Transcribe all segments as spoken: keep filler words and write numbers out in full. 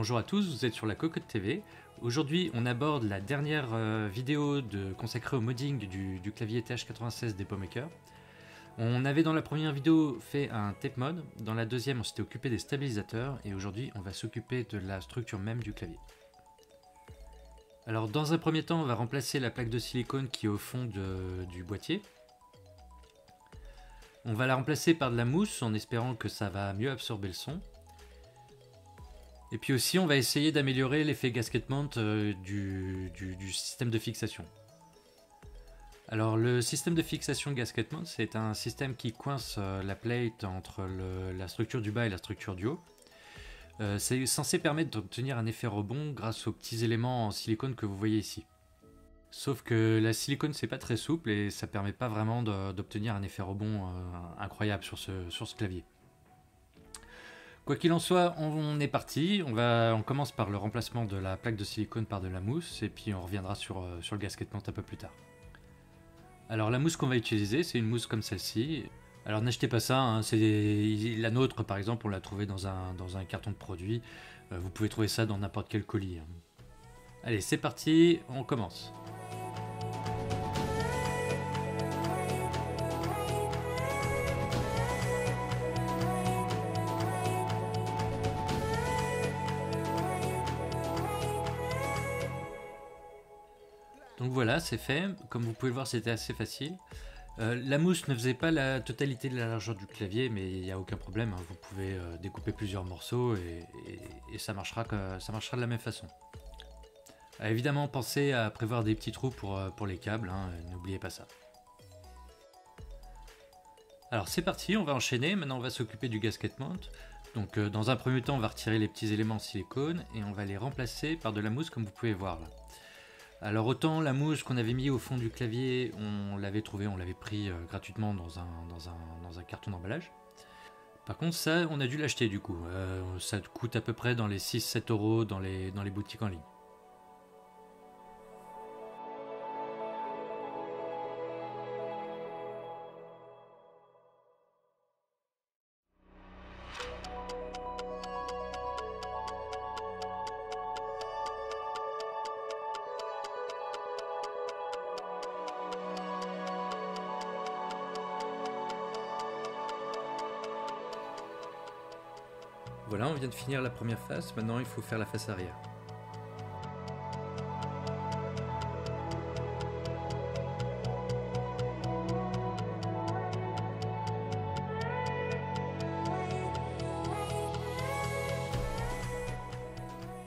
Bonjour à tous, vous êtes sur la Cocotte T V. Aujourd'hui, on aborde la dernière euh, vidéo de, consacrée au modding du, du clavier T H quatre-vingt-seize des PoMaker. On avait dans la première vidéo fait un tape mod, dans la deuxième on s'était occupé des stabilisateurs et aujourd'hui on va s'occuper de la structure même du clavier. Alors dans un premier temps, on va remplacer la plaque de silicone qui est au fond de, du boîtier. On va la remplacer par de la mousse en espérant que ça va mieux absorber le son. Et puis aussi, on va essayer d'améliorer l'effet gasket mount du, du, du système de fixation. Alors le système de fixation gasket mount, c'est un système qui coince la plate entre le, la structure du bas et la structure du haut. Euh, c'est censé permettre d'obtenir un effet rebond grâce aux petits éléments en silicone que vous voyez ici. Sauf que la silicone, c'est pas très souple et ça permet pas vraiment d'obtenir un effet rebond euh, incroyable sur ce, sur ce clavier. Quoi qu'il en soit, on est parti, on, va, on commence par le remplacement de la plaque de silicone par de la mousse et puis on reviendra sur, sur le gasket mount un peu plus tard. Alors la mousse qu'on va utiliser, c'est une mousse comme celle-ci. Alors n'achetez pas ça, hein, c'est la nôtre par exemple, on l'a trouvée dans un, dans un carton de produit. Vous pouvez trouver ça dans n'importe quel colis. Allez, c'est parti, on commence. Donc voilà, c'est fait. Comme vous pouvez le voir, c'était assez facile. Euh, la mousse ne faisait pas la totalité de la largeur du clavier, mais il n'y a aucun problème. Hein. Vous pouvez euh, découper plusieurs morceaux et, et, et ça, marchera, ça marchera de la même façon. Alors, évidemment, pensez à prévoir des petits trous pour, pour les câbles. Hein, n'oubliez pas ça. Alors c'est parti, on va enchaîner. Maintenant, on va s'occuper du gasket mount. Donc euh, dans un premier temps, on va retirer les petits éléments en silicone et on va les remplacer par de la mousse comme vous pouvez voir là. Alors autant la mousse qu'on avait mis au fond du clavier, on l'avait trouvé, on l'avait pris euh, gratuitement dans un, dans, un, dans un carton d'emballage. Par contre ça, on a dû l'acheter du coup. Euh, ça coûte à peu près dans les six sept euros dans les, dans les boutiques en ligne. Voilà, on vient de finir la première face, maintenant il faut faire la face arrière.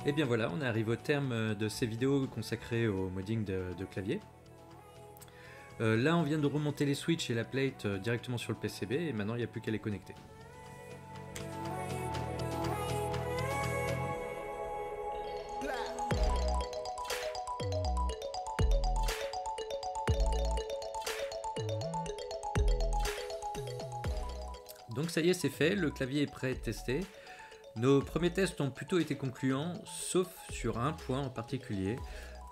Et bien voilà, on arrive au terme de ces vidéos consacrées au modding de, de clavier. Euh, là, on vient de remonter les switches et la plate directement sur le P C B et maintenant il n'y a plus qu'à les connecter. Donc ça y est, c'est fait, le clavier est prêt à être testé. Nos premiers tests ont plutôt été concluants, sauf sur un point en particulier.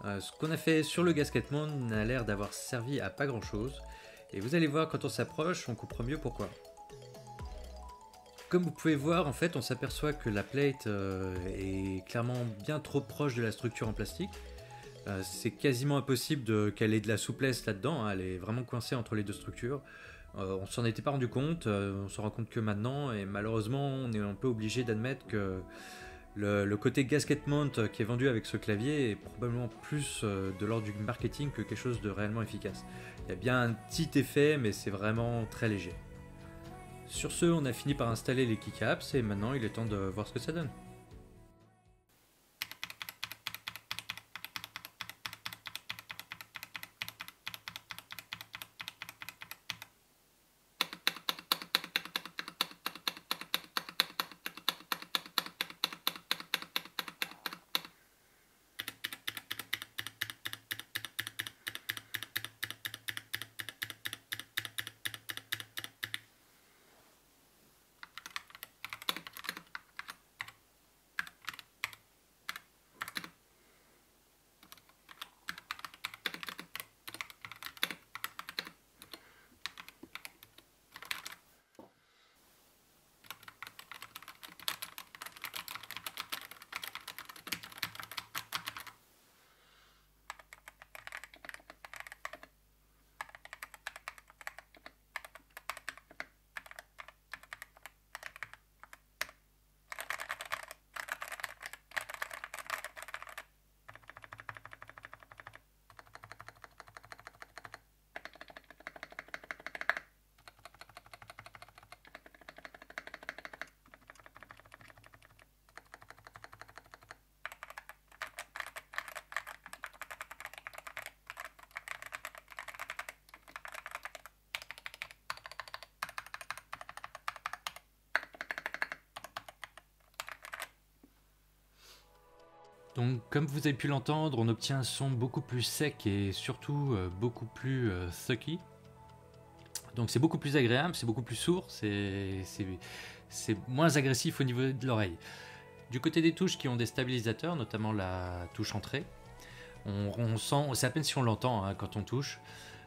Euh, ce qu'on a fait sur le gasket mount n'a l'air d'avoir servi à pas grand chose. Et vous allez voir, quand on s'approche, on comprend mieux pourquoi. Comme vous pouvez voir, en fait, on s'aperçoit que la plate euh, est clairement bien trop proche de la structure en plastique. Euh, c'est quasiment impossible qu'elle ait de la souplesse là-dedans, hein, elle est vraiment coincée entre les deux structures. Euh, on s'en était pas rendu compte, euh, on s'en rend compte que maintenant, et malheureusement on est un peu obligé d'admettre que le, le côté gasket mount qui est vendu avec ce clavier est probablement plus euh, de l'ordre du marketing que quelque chose de réellement efficace. Il y a bien un petit effet mais c'est vraiment très léger. Sur ce, on a fini par installer les keycaps et maintenant il est temps de voir ce que ça donne. Donc comme vous avez pu l'entendre, on obtient un son beaucoup plus sec et surtout euh, beaucoup plus euh, sucky. Donc c'est beaucoup plus agréable, c'est beaucoup plus sourd, c'est moins agressif au niveau de l'oreille. Du côté des touches qui ont des stabilisateurs, notamment la touche entrée, on, on sent, c'est à peine si on l'entend hein, quand on touche.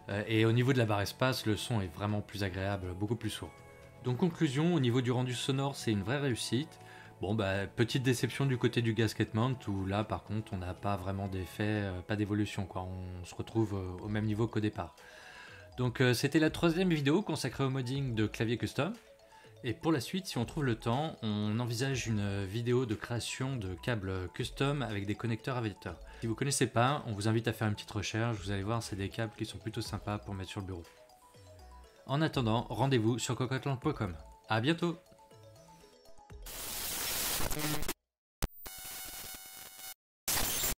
Euh, et au niveau de la barre espace, le son est vraiment plus agréable, beaucoup plus sourd. Donc conclusion, au niveau du rendu sonore, c'est une vraie réussite. Bon bah, petite déception du côté du Gasket Mount, où là par contre on n'a pas vraiment d'effet, euh, pas d'évolution quoi, on se retrouve euh, au même niveau qu'au départ. Donc euh, c'était la troisième vidéo consacrée au modding de clavier custom. Et pour la suite, si on trouve le temps, on envisage une vidéo de création de câbles custom avec des connecteurs adaptateurs. Si vous ne connaissez pas, on vous invite à faire une petite recherche, vous allez voir, c'est des câbles qui sont plutôt sympas pour mettre sur le bureau. En attendant, rendez-vous sur cocotland point com. A bientôt.